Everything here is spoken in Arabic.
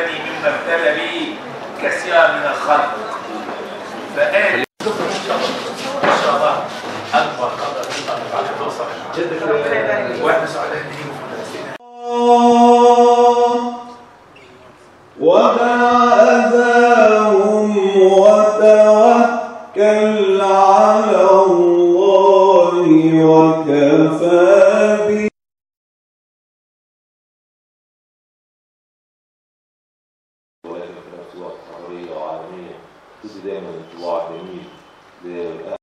وابتلي مما ابتلى به كثيرا من الخلق. فقال ان شاء الله اكبر قدر بعد ما اوصل واحنا سعداء بيه وعلى عالمية. دايما اطلاع جميل